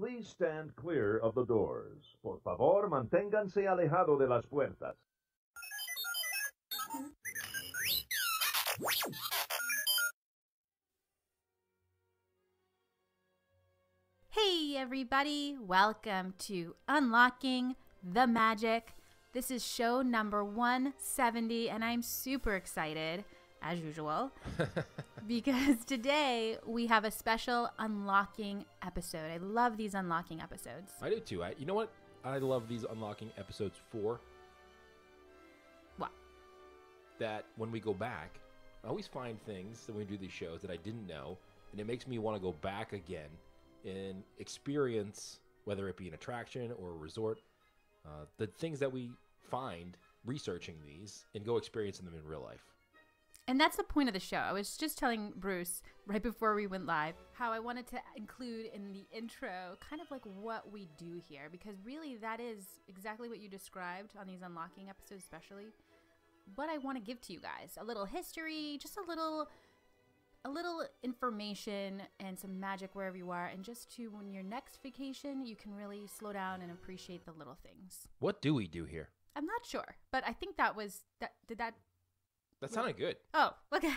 Please stand clear of the doors. Por favor, manténganse alejado de las puertas. Hey everybody, welcome to Unlocking the Magic. This is show number 170 and I'm super excited, as usual, because today we have a special unlocking episode. I love these unlocking episodes. I do too. You know what I love these unlocking episodes for? What? That when we go back, I always find things when we do these shows that I didn't know, and it makes me want to go back again and experience, whether it be an attraction or a resort, the things that we find researching these and go experiencing them in real life. And that's the point of the show. I was just telling Bruce right before we went live how I wanted to include in the intro kind of like what we do here, because really that is exactly what you described on these unlocking episodes, especially what I want to give to you guys. A little history, just a little information and some magic wherever you are, and just to when your next vacation, you can really slow down and appreciate the little things. What do we do here? I'm not sure, but I think that was that. Did that? That sounded good. Oh, okay.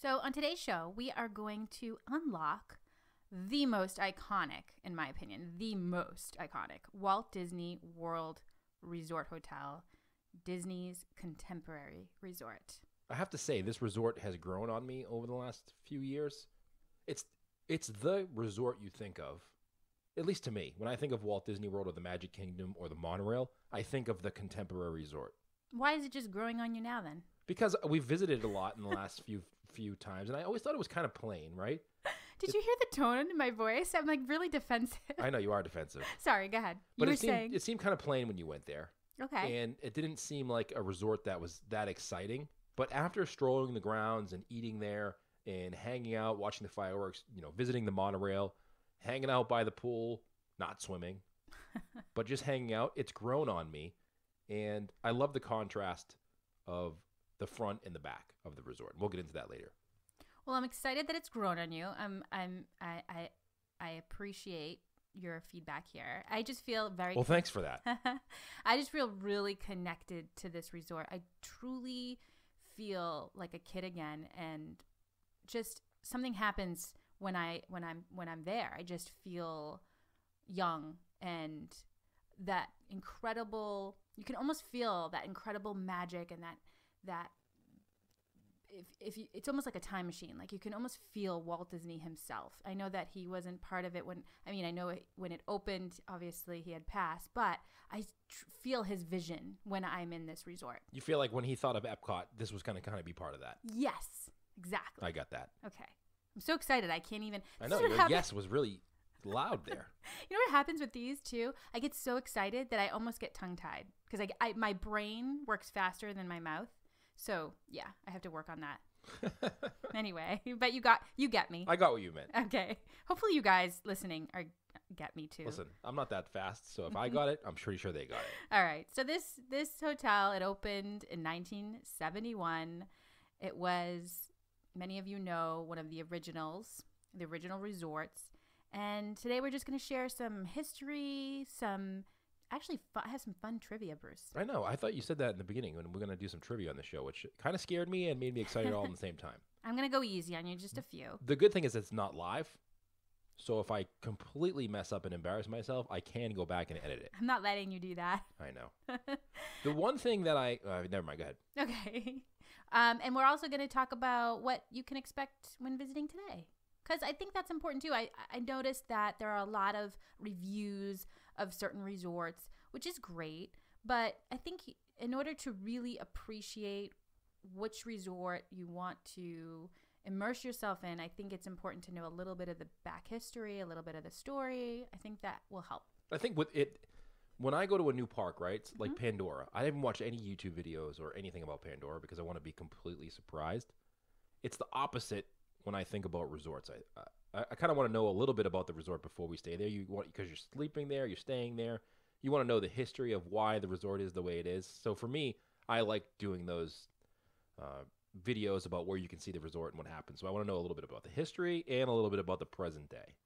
So on today's show, we are going to unlock the most iconic, in my opinion, the most iconic Walt Disney World Resort Hotel, Disney's Contemporary Resort. I have to say, this resort has grown on me over the last few years. It's the resort you think of, at least to me. When I think of Walt Disney World or the Magic Kingdom or the monorail, I think of the Contemporary Resort. Why is it just growing on you now then? Because we've visited a lot in the last few times, and I always thought it was kind of plain, right? Did you hear the tone in my voice? I'm like really defensive. I know you are defensive. Sorry, go ahead. But it seemed kind of plain when you went there. Okay. And it didn't seem like a resort that was that exciting. But after strolling the grounds and eating there and hanging out, watching the fireworks, you know, visiting the monorail, hanging out by the pool, not swimming, but just hanging out, it's grown on me. And I love the contrast of the front and the back of the resort. We'll get into that later. Well, I'm excited that it's grown on you. I appreciate your feedback here. I just feel very well. Thanks for that. I just feel really connected to this resort. I truly feel like a kid again, and just something happens when I'm there. I just feel young, and that incredible, you can almost feel that incredible magic, and that if you, it's almost like a time machine. Like you can almost feel Walt Disney himself. I know that he wasn't part of it when it opened, obviously he had passed, but I feel his vision when I'm in this resort. You feel like when he thought of Epcot, this was going to kind of be part of that. Yes, exactly. I got that. Okay. I'm so excited. I can't even. I know. Your yes was really loud there. You know what happens with these too? I get so excited that I almost get tongue-tied because my brain works faster than my mouth. So yeah, I have to work on that. Anyway, but you get me. I got what you meant. Okay. Hopefully you guys listening get me too. Listen, I'm not that fast, so if I got it, I'm pretty sure they got it. All right. So this hotel, it opened in 1971. It was, many of you know, one of the originals, the original resorts. And today we're just going to share some history, I have some fun trivia, Bruce. I know. I thought you said that in the beginning, and we're going to do some trivia on the show, which kind of scared me and made me excited all at the same time. I'm going to go easy on you, just a few. The good thing is it's not live, so if I completely mess up and embarrass myself, I can go back and edit it. I'm not letting you do that. I know. The one thing that never mind, go ahead. Okay. And we're also going to talk about what you can expect when visiting today. Because I think that's important too. I noticed that there are a lot of reviews of certain resorts, which is great. But I think in order to really appreciate which resort you want to immerse yourself in, I think it's important to know a little bit of the back history, a little bit of the story. I think that will help. I think with it, when I go to a new park, right, it's like Pandora, I haven't watched any YouTube videos or anything about Pandora because I want to be completely surprised. It's the opposite. When I think about resorts, I kind of want to know a little bit about the resort before we stay there. Because you're sleeping there, you're staying there. You want to know the history of why the resort is the way it is. So for me, I like doing those videos about where you can see the resort and what happens. So I want to know a little bit about the history and a little bit about the present day.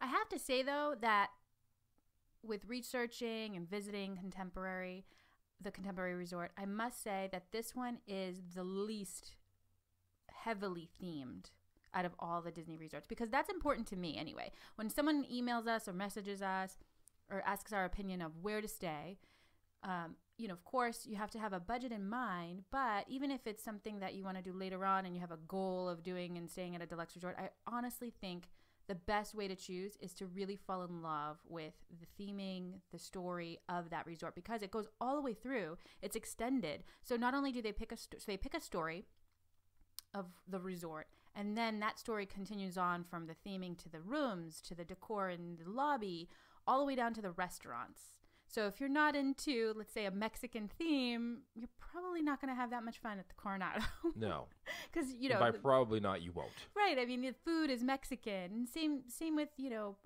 I have to say, though, that with researching and visiting the Contemporary Resort, I must say that this one is the least heavily themed out of all the Disney resorts, because that's important to me anyway. When someone emails us or messages us or asks our opinion of where to stay, you know, of course, you have to have a budget in mind, but even if it's something that you want to do later on and you have a goal of doing and staying at a deluxe resort, I honestly think the best way to choose is to really fall in love with the theming, the story of that resort, because it goes all the way through. It's extended. So not only do they pick a story of the resort, and then that story continues on from the theming to the rooms, to the decor in the lobby, all the way down to the restaurants. So if you're not into, let's say, a Mexican theme, you're probably not going to have that much fun at the Coronado. No. Because, you know. By probably not, you won't. Right. I mean, the food is Mexican. And same with, you know,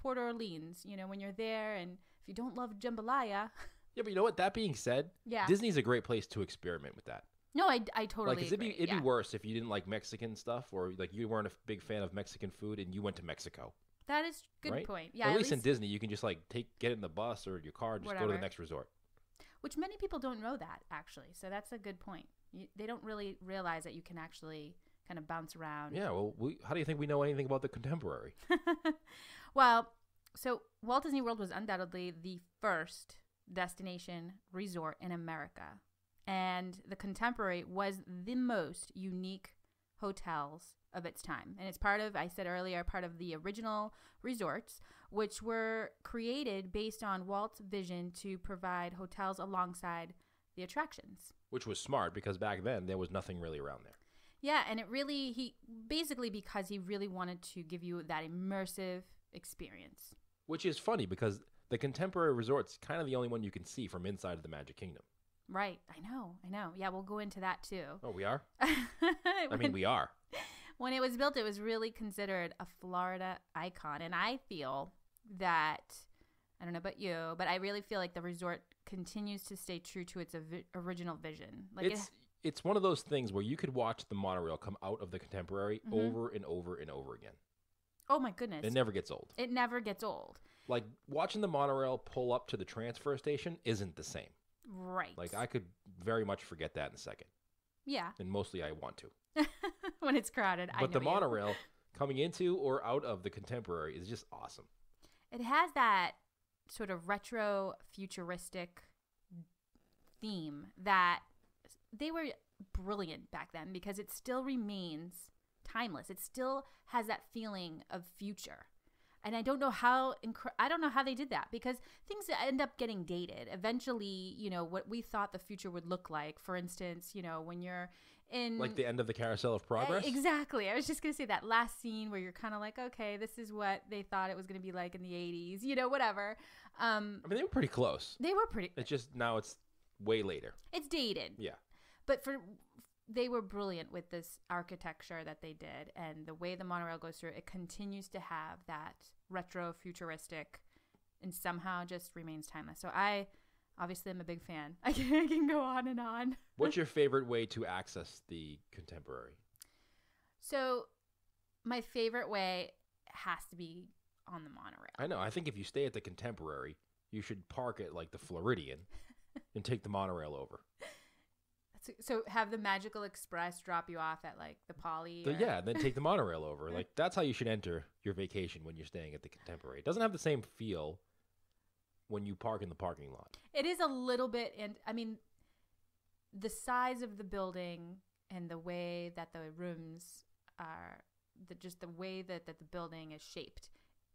Port Orleans, you know, when you're there and if you don't love jambalaya. Yeah, but you know what? That being said, yeah. Disney's a great place to experiment with that. No, I totally agree. It'd be worse if you didn't like Mexican stuff, or like you weren't a big fan of Mexican food and you went to Mexico. That is a good point. Yeah, at least in Disney, you can just like get in the bus or your car and just go to the next resort. Which many people don't know that, actually. So that's a good point. They don't really realize that you can actually kind of bounce around. Yeah, well, how do you think we know anything about the Contemporary? Well, so Walt Disney World was undoubtedly the first destination resort in America. And the Contemporary was the most unique hotels of its time. And it's part of the original resorts, which were created based on Walt's vision to provide hotels alongside the attractions. Which was smart, because back then there was nothing really around there. Yeah, and he really wanted to give you that immersive experience. Which is funny, because the Contemporary Resort's kind of the only one you can see from inside of the Magic Kingdom. Right. I know. Yeah, we'll go into that too. Oh, we are? We are. When it was built, it was really considered a Florida icon. And I feel that, I don't know about you, but I really feel like the resort continues to stay true to its original vision. Like it's one of those things where you could watch the monorail come out of the Contemporary over and over and over again. Oh, my goodness. It never gets old. It never gets old. Like watching the monorail pull up to the transfer station isn't the same. Right. Like, I could very much forget that in a second. Yeah. And mostly I want to. When it's crowded. But the monorail coming into or out of the Contemporary is just awesome. It has that sort of retro futuristic theme that they were brilliant back then, because it still remains timeless. It still has that feeling of future. And I don't know how they did that, because things end up getting dated. Eventually, you know, what we thought the future would look like. For instance, you know, when you're in... Like the end of the Carousel of Progress? Exactly. I was just going to say that last scene where you're kind of like, okay, this is what they thought it was going to be like in the 80s. You know, whatever. I mean, they were pretty close. They were pretty... It's just now it's way later. It's dated. Yeah. But they were brilliant with this architecture that they did, and the way the monorail goes through, it continues to have that retro futuristic and somehow just remains timeless. So I obviously am a big fan. I can go on and on. What's your favorite way to access the Contemporary? So my favorite way has to be on the monorail. I know. I think if you stay at the Contemporary, you should park at like the Floridian and take the monorail over. So have the Magical Express drop you off at like the Poly. Yeah, and then take the monorail over. Like that's how you should enter your vacation when you're staying at the Contemporary. It doesn't have the same feel when you park in the parking lot. It is a little bit, and I mean, the size of the building and the way that the rooms are, the way that the building is shaped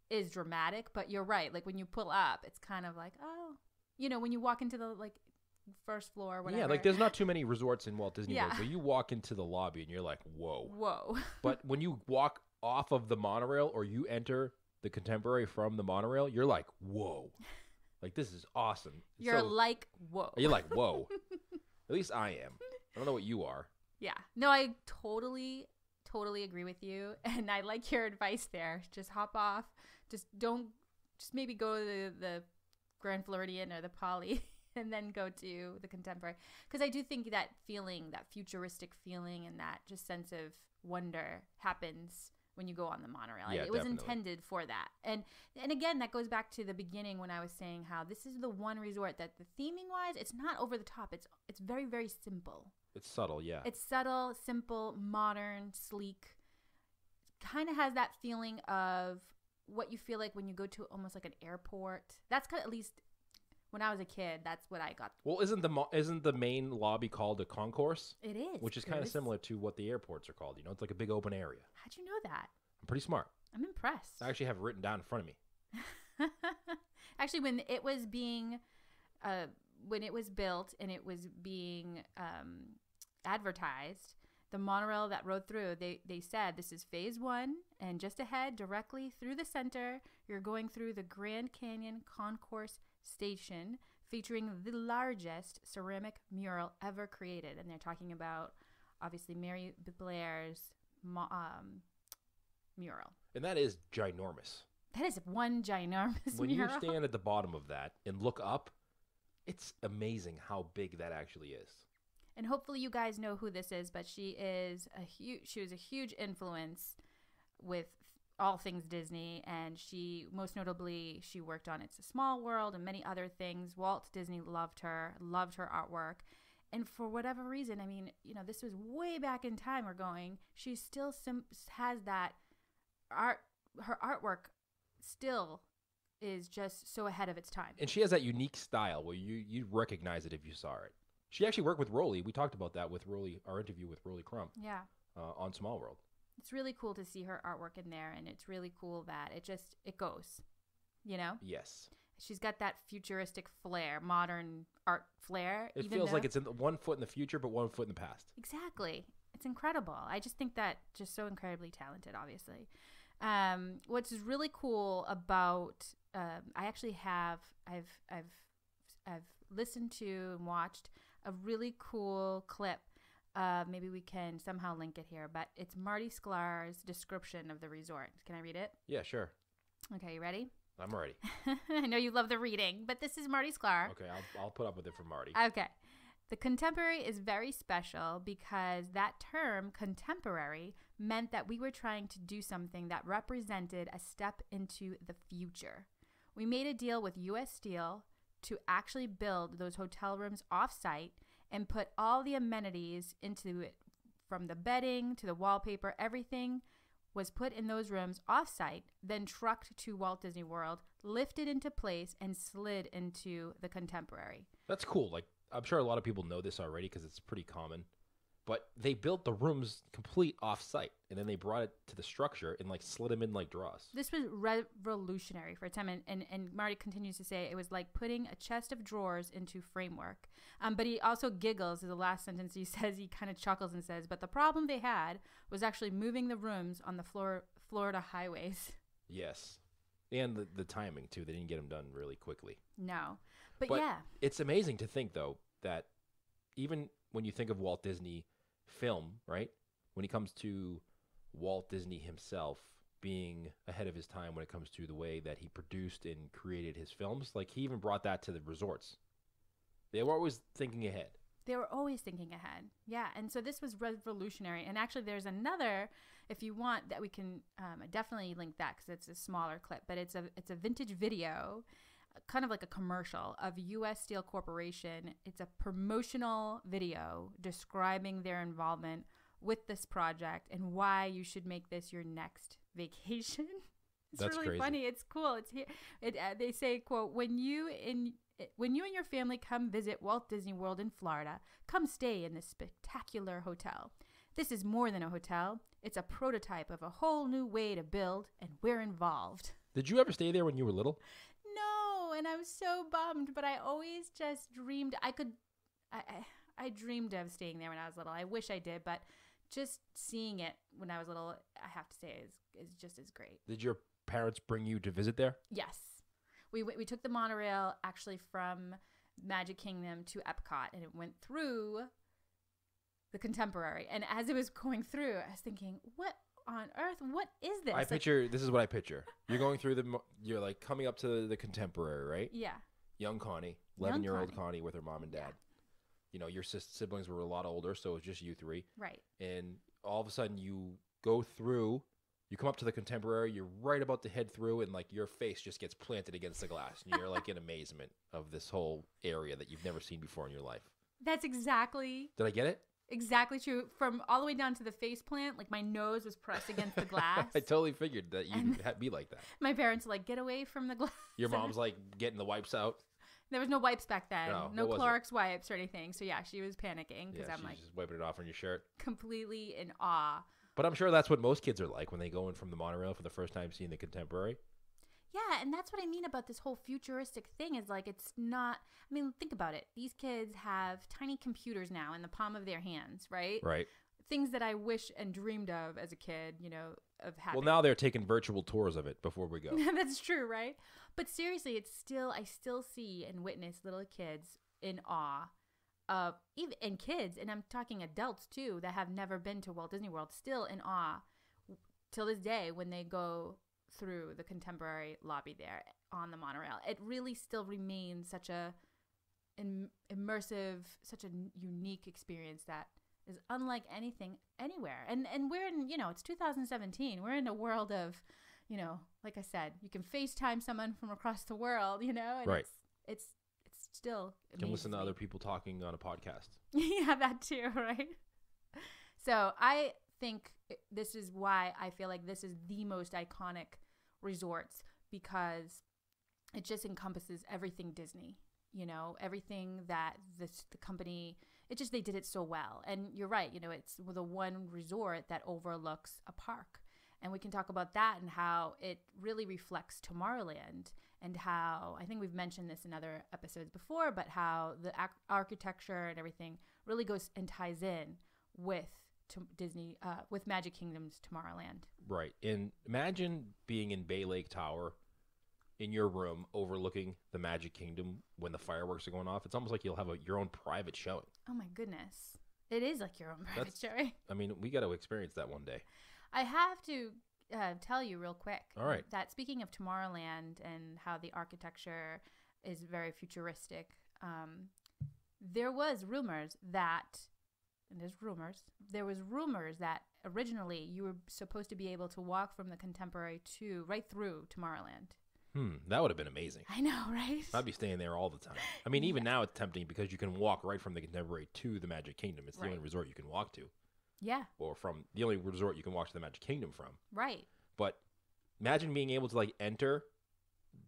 is dramatic. But you're right. Like when you pull up, it's kind of like, oh, you know, when you walk into the first floor, whatever. Yeah, like there's not too many resorts in Walt Disney World, but you walk into the lobby and you're like, whoa. Whoa. But when you walk off of the monorail or you enter the Contemporary from the monorail, you're like, whoa. Like, this is awesome. You're like, whoa. You're like, whoa. At least I am. I don't know what you are. Yeah. No, I totally agree with you. And I like your advice there. Just hop off. Just maybe go to the Grand Floridian or the Poly. And then go to the Contemporary, because I do think that feeling, that futuristic feeling and that just sense of wonder happens when you go on the monorail. Yeah, it was intended for that. And again, that goes back to the beginning when I was saying how this is the one resort that the theming wise, it's not over the top. It's very, very simple. It's subtle, yeah. It's subtle, simple, modern, sleek. Kind of has that feeling of what you feel like when you go to almost like an airport. That's kind of, at least when I was a kid, that's what I got. Well, isn't the main lobby called a concourse? It is. Which is kind of similar to what the airports are called. You know, it's like a big open area. How'd you know that? I'm pretty smart. I'm impressed. I actually have it written down in front of me. Actually, when it was built and it was being advertised, the monorail that rode through, they said, this is phase 1, and just ahead, directly through the center, you're going through the Grand Canyon Concourse Station, featuring the largest ceramic mural ever created. And they're talking about, obviously, Mary Blair's mural. And that is ginormous. That is one ginormous mural. When you stand at the bottom of that and look up, it's amazing how big that actually is. And hopefully you guys know who this is, but she was a huge influence with all things Disney, and she most notably worked on It's a Small World and many other things. Walt Disney loved her artwork. And for whatever reason, I mean, you know, this was way back in time we're going, she still has that art, her artwork still is just so ahead of its time. And she has that unique style where you'd recognize it if you saw it. She actually worked with Rolly. We talked about that with Rolly, our interview with Rolly Crump. Yeah. On Small World. It's really cool to see her artwork in there, and it's really cool that it goes, you know? Yes. She's got that futuristic flair, modern art flair. It feels like it's in one foot in the future, but one foot in the past. Exactly. It's incredible. I just think that just so incredibly talented, obviously. What's really cool about I've listened to and watched a really cool clip. Maybe we can somehow link it here, but it's Marty Sklar's description of the resort. Can I read it? Yeah, sure. Okay, you ready? I'm ready. I know you love the reading, but this is Marty Sklar. Okay, I'll put up with it for Marty. Okay. The contemporary is very special because that term, contemporary, meant that we were trying to do something that represented a step into the future. We made a deal with US Steel to actually build those hotel rooms off-site and put all the amenities into it, from the bedding to the wallpaper. Everything was put in those rooms off-site, then trucked to Walt Disney World, lifted into place, and slid into the Contemporary. That's cool. Like, I'm sure a lot of people know this already because it's pretty common, but they built the rooms complete off-site, and then they brought it to the structure and like slid them in like drawers. This was revolutionary for a time, and Marty continues to say it was like putting a chest of drawers into framework. But he also giggles in the last sentence. He says, he kind of chuckles and says, but the problem they had was actually moving the rooms on the Florida highways. Yes, and the timing too. They didn't get them done really quickly. No, but yeah. It's amazing to think though that even when you think of Walt Disney film, right? When it comes to Walt Disney himself being ahead of his time when it comes to the way that he produced and created his films, like he even brought that to the resorts. They were always thinking ahead. They were always thinking ahead. Yeah, and so this was revolutionary. And actually there's another, if you want, that we can definitely link that because it's a smaller clip, but it's a vintage video, kind of like a commercial of U.S. Steel Corporation. It's a promotional video describing their involvement with this project and why you should make this your next vacation. It's That's really crazy. Funny. It's cool. It's here. They say, quote, when you and your family come visit Walt Disney World in Florida, come stay in this spectacular hotel. This is more than a hotel. It's a prototype of a whole new way to build, and we're involved. Did you ever stay there when you were little? No, and I was so bummed, but I always just dreamed I dreamed of staying there when I was little. I wish I did, but just seeing it when I was little, I have to say, is just as great. Did your parents bring you to visit there? Yes. We took the monorail actually from Magic Kingdom to Epcot, and it went through the Contemporary. And as it was going through, I was thinking, what on earth? What is this? This is what I picture. You're going through you're like coming up to the Contemporary, right? Yeah. Young Connie, 11-year-old Connie with her mom and dad. Yeah. You know, your siblings were a lot older, so it was just you three. Right. And all of a sudden you go through You come up to the Contemporary, you're right about to head through, and like your face just gets planted against the glass. And you're like in amazement of this whole area that you've never seen before in your life. That's exactly. Did I get it? Exactly true. From all the way down to the face plant, like my nose was pressed against the glass. I totally figured that you'd be like that. My parents were like, get away from the glass. Your mom's like getting the wipes out. There was no wipes back then. No Clorox wipes or anything. So yeah, she was panicking because I'm like just wiping it off on your shirt. Completely in awe. But I'm sure that's what most kids are like when they go in from the monorail for the first time seeing the Contemporary. Yeah, and that's what I mean about this whole futuristic thing is like it's not – I mean, think about it. These kids have tiny computers now in the palm of their hands, right? Right. Things that I wish and dreamed of as a kid, you know, of having. Well, now they're taking virtual tours of it before we go. That's true, right? But seriously, it's still – I still see and witness little kids in awe. And kids, and I'm talking adults too, that have never been to Walt Disney World, still in awe till this day when they go through the Contemporary lobby there on the monorail. It really still remains such a immersive, such a unique experience that is unlike anything anywhere. And we're in, you know, it's 2017. We're in a world of, you know, like I said, you can FaceTime someone from across the world, you know, and right. It's still amazing. You can listen to other people talking on a podcast. Yeah, that too, right? So I think this is why I feel like this is the most iconic resorts because it just encompasses everything Disney, you know, everything that the company, it just, they did it so well. And you're right, you know, it's the one resort that overlooks a park. And we can talk about that and how it really reflects Tomorrowland and how I think we've mentioned this in other episodes before, but how the architecture and everything really goes and ties in with Disney, with Magic Kingdom's Tomorrowland. Right. And imagine being in Bay Lake Tower in your room overlooking the Magic Kingdom when the fireworks are going off. It's almost like you'll have your own private showing. Oh, my goodness. It is like your own private showing. I mean, we got to experience that one day. I have to tell you real quick that speaking of Tomorrowland and how the architecture is very futuristic, there was rumors that, and there was rumors that originally you were supposed to be able to walk from the Contemporary to right through Tomorrowland. That would have been amazing. I know, right? I'd be staying there all the time. I mean, even now it's tempting because you can walk right from the Contemporary to the Magic Kingdom. It's the only resort you can walk to. Yeah. Or from the only resort you can walk to the Magic Kingdom from. Right. But imagine being able to like enter.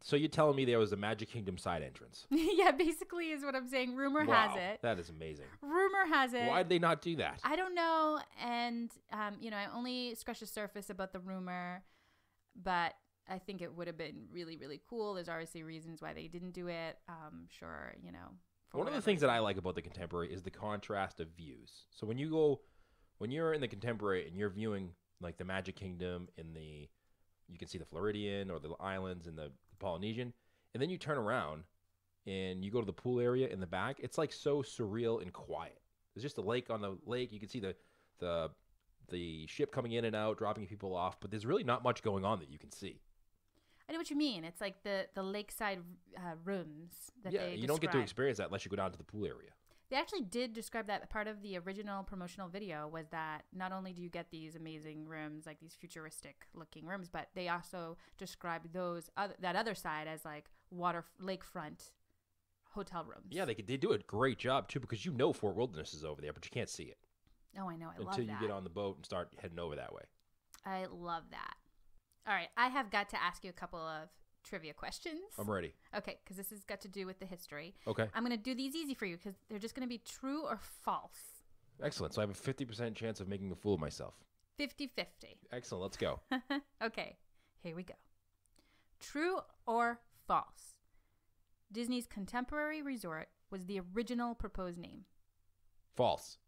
So you're telling me there was a Magic Kingdom side entrance. Yeah, basically is what I'm saying. Rumor has it. That is amazing. Rumor has it. Why did they not do that? I don't know. And, you know, I only scratched the surface about the rumor, but I think it would have been really, really cool. There's obviously reasons why they didn't do it. Sure, you know. One of the things that I like about the Contemporary is the contrast of views. So when you go... When you're in the Contemporary and you're viewing like the Magic Kingdom in the, you can see the Floridian or the islands and the Polynesian, and then you turn around and you go to the pool area in the back, it's like so surreal and quiet. There's just a lake on the lake. You can see the ship coming in and out, dropping people off, but there's really not much going on that you can see. I know what you mean. It's like the lakeside rooms that they describe. You don't get to experience that unless you go down to the pool area. They actually did describe that part of the original promotional video was that not only do you get these amazing rooms, like these futuristic looking rooms, but they also described that other side as like lakefront hotel rooms. Yeah, they do a great job too because you know Fort Wilderness is over there, but you can't see it. Oh, I know. I love that. Until you get on the boat and start heading over that way. I love that. All right. I have got to ask you a couple of trivia questions. I'm ready. Okay, because this has got to do with the history. Okay. I'm going to do these easy for you because they're just going to be true or false. Excellent. So I have a 50% chance of making a fool of myself. 50-50. Excellent. Let's go. Okay. Here we go. True or false? Disney's Contemporary Resort was the original proposed name. False.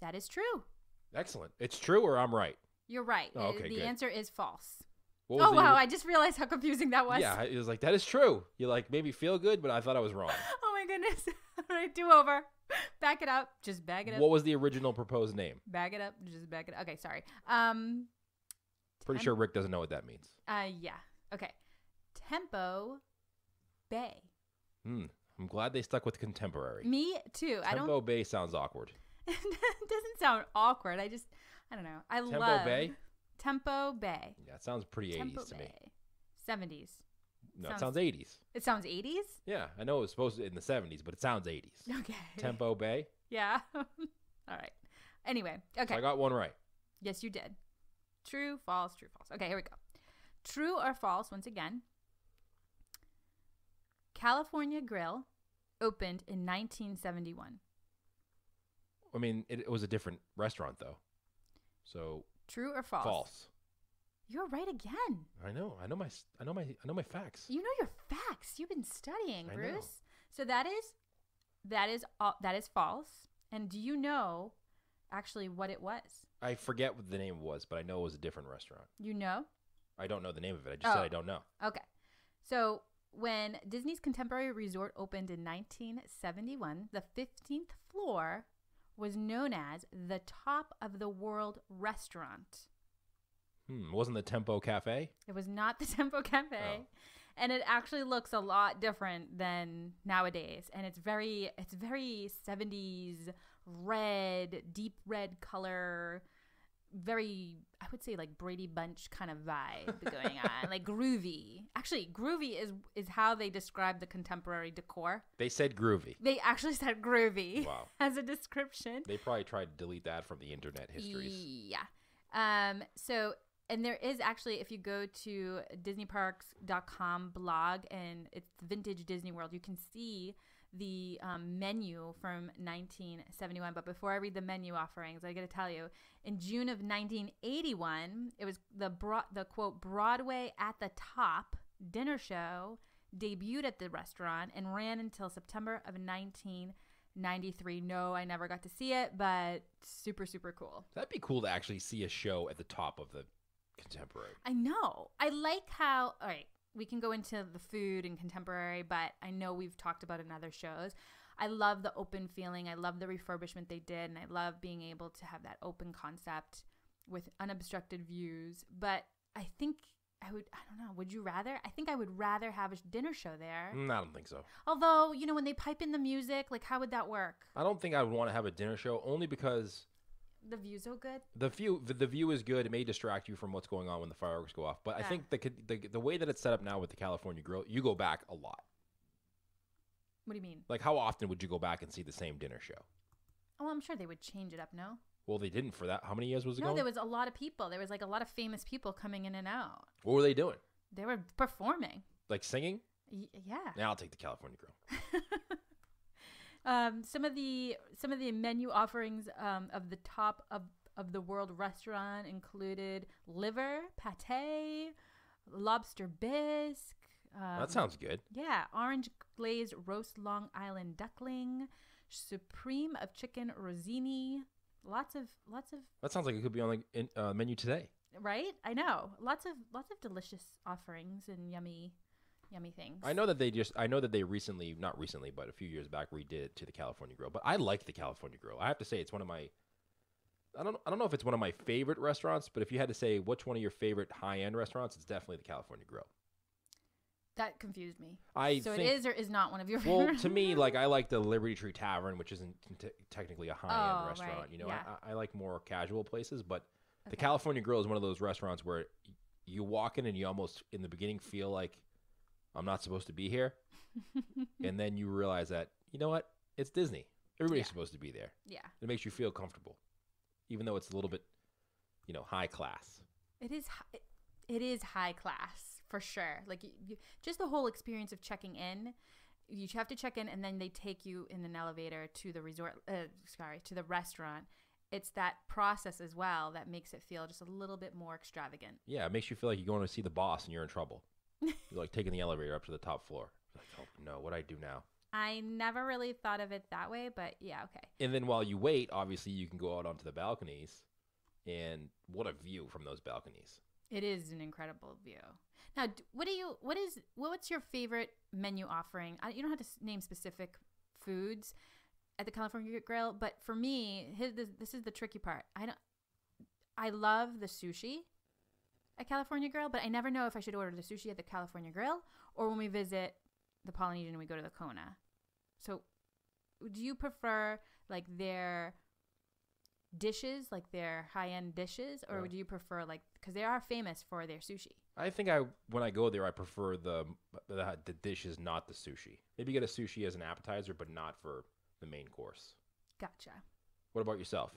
That is true. Excellent. It's true or I'm right? You're right. Oh, okay, the answer is false. Oh, wow. I just realized how confusing that was. Yeah, it was like, that is true. You like made me feel good, but I thought I was wrong. Oh, my goodness. All right, do over. Back it up. Just bag it up. What was the original proposed name? Bag it up. Just bag it up. Okay, sorry. Pretty sure Rick doesn't know what that means. Yeah. Okay. Tempo Bay. I'm glad they stuck with Contemporary. Me too. Tempo Bay sounds awkward. It doesn't sound awkward. I don't know. I love Tempo Bay. Tempo Bay. Yeah, it sounds pretty 80s to me. 70s. No, it sounds 80s. It sounds 80s? Yeah, I know it was supposed to be in the 70s, but it sounds 80s. Okay. Tempo Bay? Yeah. All right. Anyway, okay. So I got one right. Yes, you did. True, false, true, false. Okay, here we go. True or false, once again. California Grill opened in 1971. I mean, it was a different restaurant, though. So true or false? False. You're right again. I know. I know my facts. You know your facts. You've been studying, Bruce. I know. So that is false. And do you know actually what it was? I forget what the name was, but I know it was a different restaurant. You know? I don't know the name of it. I just said I don't know. Okay. So when Disney's Contemporary Resort opened in 1971, the 15th floor was known as the Top of the World restaurant. Wasn't the Tempo Cafe? It was not the Tempo Cafe. Oh. And it actually looks a lot different than nowadays. And it's very 70s red, deep red color, very, I would say, like Brady Bunch kind of vibe going on, like groovy. Actually, groovy is how they describe the contemporary decor. They said groovy. They actually said groovy. Wow. As a description. They probably tried to delete that from the internet histories. Yeah. And there is actually, if you go to DisneyParks.com blog, and it's Vintage Disney World, you can see the menu from 1971. But before I read the menu offerings, I got to tell you, in June of 1981, it was the quote, Broadway at the Top dinner show debuted at the restaurant and ran until September of 1993. No, I never got to see it, but super, super cool. That'd be cool to actually see a show at the top of the contemporary. I know. I like how, all right, we can go into the food and contemporary, but I know we've talked about in other shows. I love the open feeling. I love the refurbishment they did, and I love being able to have that open concept with unobstructed views. But I think would you rather? I think I would rather have a dinner show there. I don't think so. Although, you know, when they pipe in the music, like, how would that work? I don't think I would want to have a dinner show, only because the view's so good. The view is good. It may distract you from what's going on when the fireworks go off. But yeah. I think the way that it's set up now with the California Grill, you go back a lot. What do you mean? Like, how often would you go back and see the same dinner show? Oh, I'm sure they would change it up, no? Well, they didn't for that. How many years was it going? No, there was a lot of people. There was, like, a lot of famous people coming in and out. What were they doing? They were performing. Like singing? Yeah. Now I'll take the California Grill. Some of the menu offerings of the Top of the World restaurant included liver, pate, lobster bisque. That sounds good. Yeah, orange glazed roast Long Island duckling, supreme of chicken rosini. Lots of. That sounds like it could be on menu today. Right? I know. Lots of delicious offerings and yummy things. I know that they not recently, but a few years back redid it to the California Grill. But I like the California Grill. I have to say it's one of my, I don't know if it's one of my favorite restaurants, but if you had to say which one of your favorite high-end restaurants, it's definitely the California Grill. That confused me. It is or is not one of your favorite? Well, to me, like, I like the Liberty Tree Tavern, which isn't technically a high-end restaurant. Right. You know, yeah. I like more casual places, but the California Grill is one of those restaurants where you walk in and you almost, in the beginning, feel like I'm not supposed to be here. And then you realize that, you know what? It's Disney. Everybody's supposed to be there. Yeah. It makes you feel comfortable, even though it's a little bit, you know, high class. It is high class for sure. Like, you just the whole experience of checking in. You have to check in, and then they take you in an elevator to the resort. To the restaurant. It's that process as well that makes it feel just a little bit more extravagant. Yeah, it makes you feel like you're going to see the boss and you're in trouble. You're like taking the elevator up to the top floor. Like, oh no, what do I do now? I never really thought of it that way, but yeah, okay. And then while you wait, obviously you can go out onto the balconies, and what a view from those balconies! It is an incredible view. Now, what's your favorite menu offering? You don't have to name specific foods at the California Grill, but for me, this is the tricky part. I love the sushi at California Grill, but I never know if I should order the sushi at the California Grill or when we visit the Polynesian and we go to the Kona. So do you prefer, like, their dishes, like their high-end dishes, or would you prefer, like, because they are famous for their sushi? I think when I go there, I prefer the dishes, not the sushi. Maybe get a sushi as an appetizer, but not for the main course. Gotcha. What about yourself?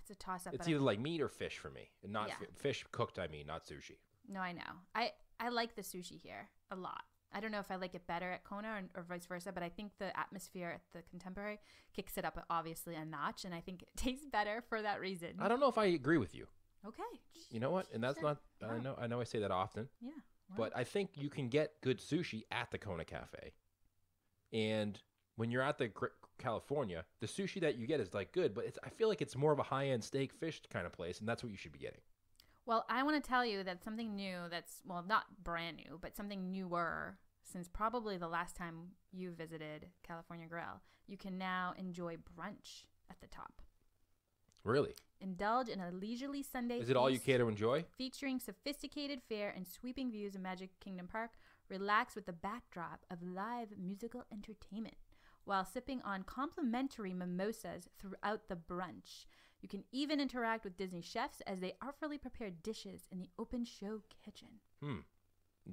It's a toss-up. It's either like meat or fish for me, and not fish cooked. I mean, not sushi. No, I know. I like the sushi here a lot. I don't know if I like it better at Kona or vice versa, but I think the atmosphere at the Contemporary kicks it up, obviously, a notch, and I think it tastes better for that reason. I don't know if I agree with you. Okay. You know what? And that's not – I know I say that often. Yeah. Wow. But I think you can get good sushi at the Kona Cafe. And when you're at the California, the sushi that you get is, like, good, but I feel like it's more of a high-end steak, fish kind of place, and that's what you should be getting. Well, I want to tell you that something new that's, well, not brand new, but something newer since probably the last time you visited California Grill, you can now enjoy brunch at the top. Really? Indulge in a leisurely Sunday feast. Is it all you care to enjoy? Featuring sophisticated fare and sweeping views of Magic Kingdom Park, relax with the backdrop of live musical entertainment while sipping on complimentary mimosas throughout the brunch. You can even interact with Disney chefs as they artfully prepare dishes in the open show kitchen. Hmm.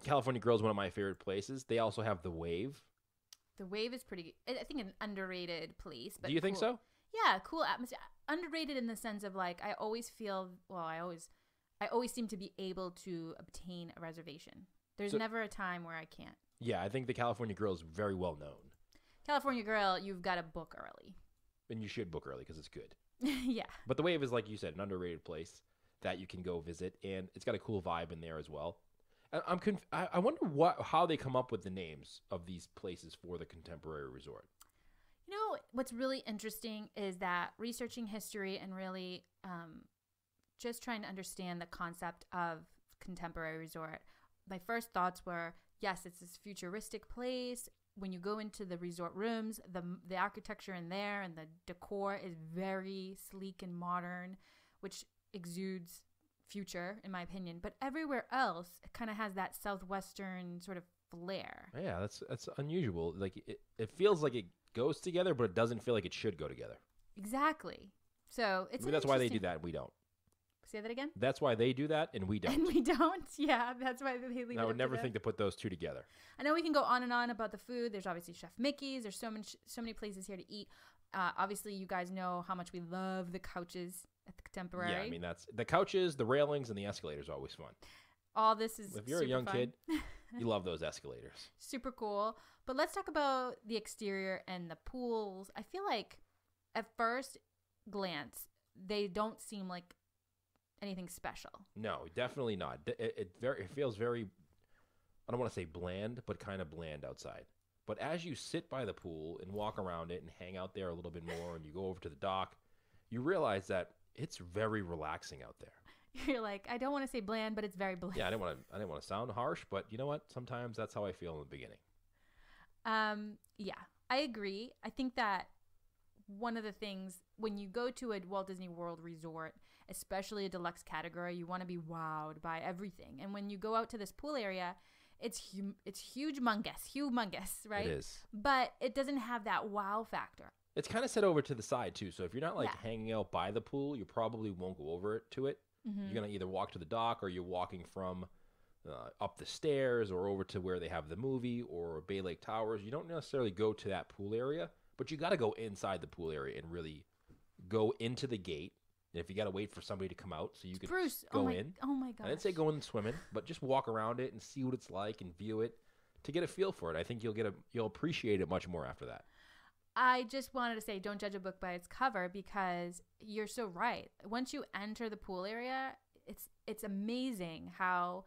California Grill is one of my favorite places. They also have The Wave. The Wave is pretty, I think, an underrated place. But do you think so? Yeah, cool atmosphere. Underrated in the sense of, like, I always feel, well, I always seem to be able to obtain a reservation. There's never a time where I can't. Yeah, I think the California Grill is very well known. California Grill, you've got to book early. And you should book early because it's good. Yeah. But The Wave is, like you said, an underrated place that you can go visit, and it's got a cool vibe in there as well. I wonder how they come up with the names of these places for the Contemporary Resort. You know, what's really interesting is that researching history and really just trying to understand the concept of Contemporary Resort, my first thoughts were, yes, it's this futuristic place. When you go into the resort rooms, the architecture in there and the decor is very sleek and modern, which exudes future, in my opinion. But everywhere else, it kind of has that Southwestern sort of flair. Yeah, that's unusual. Like, it feels like it goes together, but it doesn't feel like it should go together. Exactly. So it's that's why they do that. We don't. Say that again? That's why they do that, and we don't. And we don't, yeah. That's why they leave it up to them. I would never think to put those two together. I know we can go on and on about the food. There's obviously Chef Mickey's. There's so many places here to eat. Obviously, you guys know how much we love the couches at the Contemporary. Yeah, I mean, that's the couches, the railings, and the escalators are always fun. All this is super fun. If you're a young kid, you love those escalators. Super cool. But let's talk about the exterior and the pools. I feel like at first glance, they don't seem like anything special. No, definitely not. It feels very, I don't want to say bland, but kind of bland outside. But as you sit by the pool and walk around it and hang out there a little bit more and you go over to the dock, you realize that it's very relaxing out there. You're like, I don't want to say bland, but it's very bland. Yeah, I didn't want to sound harsh, but you know what? Sometimes that's how I feel in the beginning. Yeah, I agree. I think that one of the things when you go to a Walt Disney World resort, especially a deluxe category, you want to be wowed by everything. And when you go out to this pool area, it's humongous, right? It is. But it doesn't have that wow factor. It's kind of set over to the side too. So if you're not like hanging out by the pool, you probably won't go over to it. Mm-hmm. You're going to either walk to the dock or you're walking from up the stairs or over to where they have the movie or Bay Lake Towers. You don't necessarily go to that pool area. But you got to go inside the pool area and really go into the gate. And if you got to wait for somebody to come out, so you can go in. Oh my god! I didn't say go in and swim in, but just walk around it and see what it's like and view it to get a feel for it. I think you'll appreciate it much more after that. I just wanted to say, don't judge a book by its cover, because you're so right. Once you enter the pool area, it's amazing how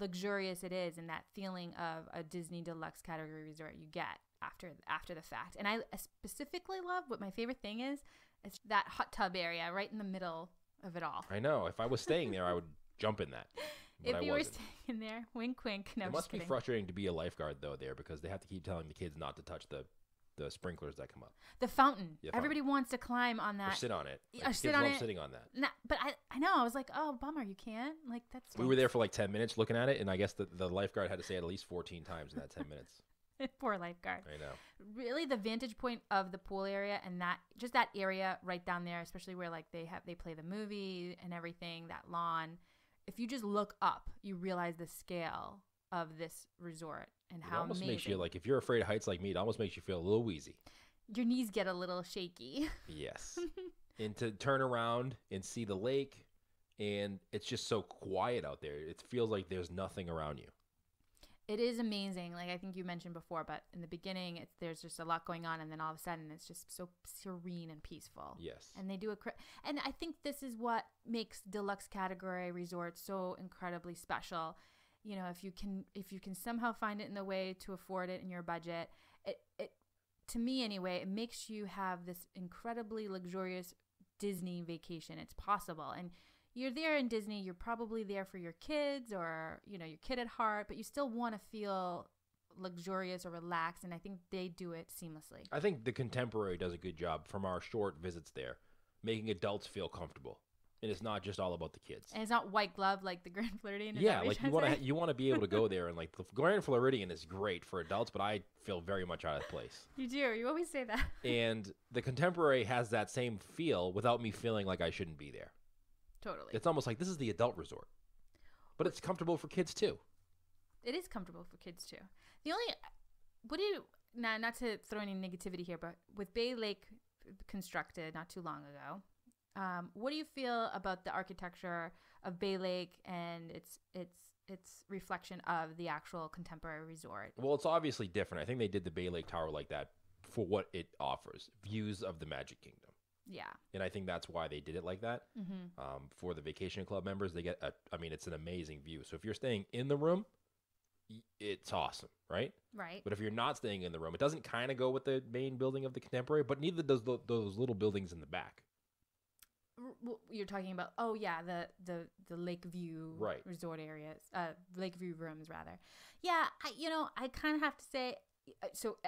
luxurious it is and that feeling of a Disney deluxe category resort you get after the fact. And I specifically love what my favorite thing is. It's that hot tub area right in the middle of it all. I know. If I was staying there, I would jump in that. But if you were staying in there, wink, wink. No, it must be frustrating to be a lifeguard, though, there, because they have to keep telling the kids not to touch the sprinklers that come up. The fountain. Everybody wants to climb on that. Or sit on it. Like, or sit on it. Kids love sitting on that. No, but I know. I was like, oh, bummer, you can't. Like, that's nice. We were there for like 10 minutes looking at it, and I guess the lifeguard had to say it at least 14 times in that 10 minutes. Poor lifeguard. I know. Really, the vantage point of the pool area and that just that area right down there, especially where like they play the movie and everything, that lawn. If you just look up, you realize the scale of this resort and how amazing. It almost makes you, like, if you're afraid of heights like me, it almost makes you feel a little wheezy. Your knees get a little shaky. Yes. And to turn around and see the lake, and it's just so quiet out there. It feels like there's nothing around you. It is amazing. Like I think you mentioned before, but in the beginning, there's just a lot going on, and then all of a sudden, it's just so serene and peaceful. Yes. And they do and I think this is what makes deluxe category resorts so incredibly special. You know, if you can somehow find it in the way to afford it in your budget, it to me anyway, it makes you have this incredibly luxurious Disney vacation. It's possible, and you're there in Disney, you're probably there for your kids or, you know, your kid at heart, but you still want to feel luxurious or relaxed, and I think they do it seamlessly. I think the Contemporary does a good job from our short visits there, making adults feel comfortable. And it's not just all about the kids. And it's not white glove like the Grand Floridian. Yeah, like you want to be able to go there, and like the Grand Floridian is great for adults, but I feel very much out of place. You do. You always say that. And the Contemporary has that same feel without me feeling like I shouldn't be there. Totally. It's almost like this is the adult resort, but it's comfortable for kids too. It is comfortable for kids too. The only, not to throw any negativity here, but with Bay Lake constructed not too long ago, what do you feel about the architecture of Bay Lake and its reflection of the actual Contemporary resort? Well, it's obviously different. I think they did the Bay Lake Tower like that for what it offers, views of the Magic Kingdom. Yeah. And I think that's why they did it like that. Mm-hmm. For the Vacation Club members, they get it's an amazing view. So if you're staying in the room, it's awesome, right? Right. But if you're not staying in the room, it doesn't kind of go with the main building of the Contemporary, but neither does those little buildings in the back. You're talking about, oh yeah, the Lakeview right. resort areas, Lakeview rooms rather. Yeah, I kind of have to say, so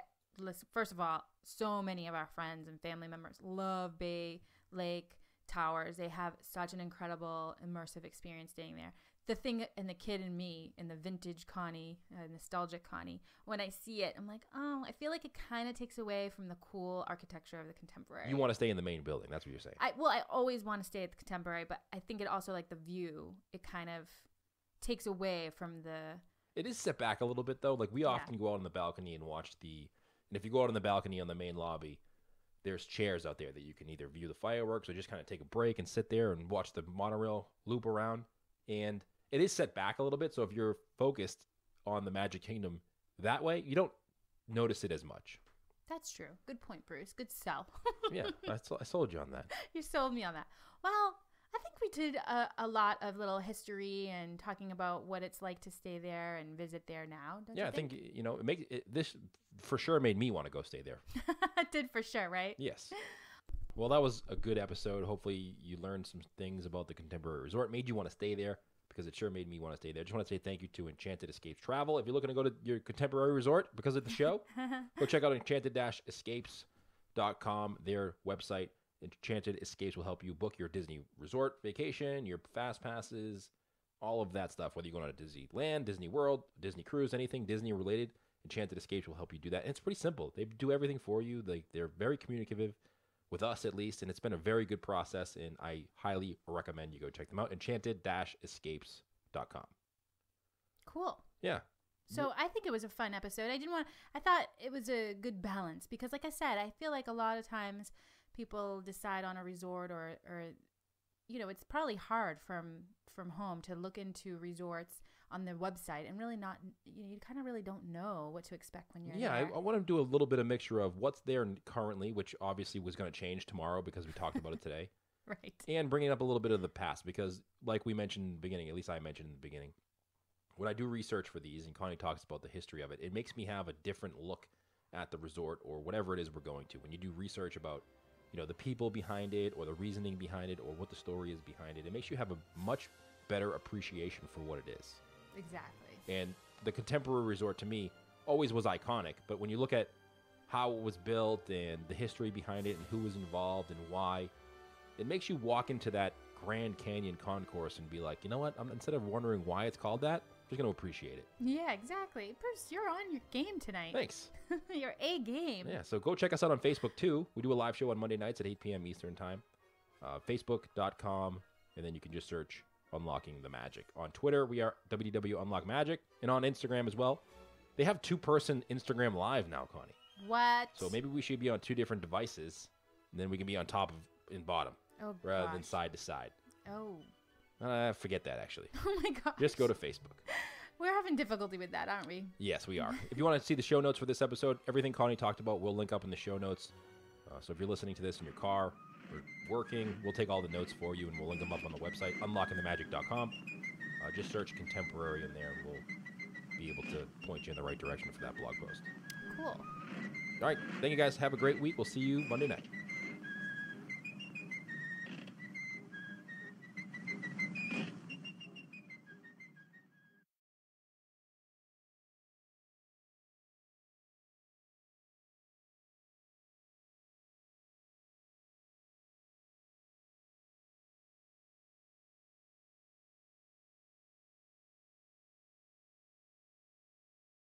listen, first of all, so many of our friends and family members love Bay Lake Towers. They have such an incredible immersive experience staying there. The thing, and the kid in me, and the vintage Connie, nostalgic Connie, when I see it, I'm like, oh, I feel like it kind of takes away from the cool architecture of the Contemporary. You want to stay in the main building. That's what you're saying. I always want to stay at the Contemporary, but I think it also, like the view, it kind of takes away from the... It is set back a little bit, though. Like, we often go out on the balcony and watch the... And if you go out on the balcony on the main lobby, there's chairs out there that you can either view the fireworks or just kind of take a break and sit there and watch the monorail loop around. And it is set back a little bit. So if you're focused on the Magic Kingdom that way, you don't notice it as much. That's true. Good point, Bruce. Good sell. Yeah, I sold you on that. You sold me on that. Well, I think we did a lot of little history and talking about what it's like to stay there and visit there now. Don't you think? I think, it makes this for sure made me want to go stay there. It did for sure, right? Yes. Well, that was a good episode. Hopefully you learned some things about the Contemporary Resort. Made you want to stay there, because it sure made me want to stay there. Just want to say thank you to Enchanted Escapes Travel. If you're looking to go to your Contemporary Resort because of the show, go check out enchanted-escapes.com, their website. Enchanted Escapes will help you book your Disney resort vacation, your fast passes, all of that stuff. Whether you're going to Disneyland, Disney World, Disney Cruise, anything Disney related, Enchanted Escapes will help you do that. And it's pretty simple. They do everything for you. They're very communicative with us, at least. And it's been a very good process. And I highly recommend you go check them out. Enchanted-escapes.com. Cool. Yeah. So I think it was a fun episode. I thought it was a good balance because, like I said, I feel like a lot of times people decide on a resort or it's probably hard from home to look into resorts on the website and really not, you kind of really don't know what to expect when you're there. I want to do a little bit of mixture of what's there currently, which obviously was going to change tomorrow because we talked about it today. Right. And bringing up a little bit of the past because, like we mentioned in the beginning, at least I mentioned in the beginning, when I do research for these and Connie talks about the history of it, it makes me have a different look at the resort or whatever it is we're going to. When you do research about, the people behind it or the reasoning behind it or what the story is behind it, it makes you have a much better appreciation for what it is. Exactly. And the Contemporary Resort to me always was iconic, but when you look at how it was built and the history behind it and who was involved and why, it makes you walk into that Grand Canyon Concourse and be like, instead of wondering why it's called that, Just gonna appreciate it. Yeah, exactly. Bruce, you're on your game tonight. Thanks. You're a game. Yeah, so go check us out on Facebook too. We do a live show on Monday nights at 8 p.m. Eastern time. Facebook.com, and then you can just search Unlocking the Magic. On Twitter, we are WW Unlock Magic, and on Instagram as well. They have two-person Instagram Live now, Connie. What? So maybe we should be on two different devices, and then we can be on top of and bottom rather than side to side. Oh. Forget that, actually. Oh, my gosh. Just go to Facebook. We're having difficulty with that, aren't we? Yes, we are. If you want to see the show notes for this episode, everything Connie talked about will link up in the show notes. So if you're listening to this in your car or working, we'll take all the notes for you, and we'll link them up on the website, unlockingthemagic.com. Just search Contemporary in there, and we'll be able to point you in the right direction for that blog post. Cool. All right. Thank you, guys. Have a great week. We'll see you Monday night.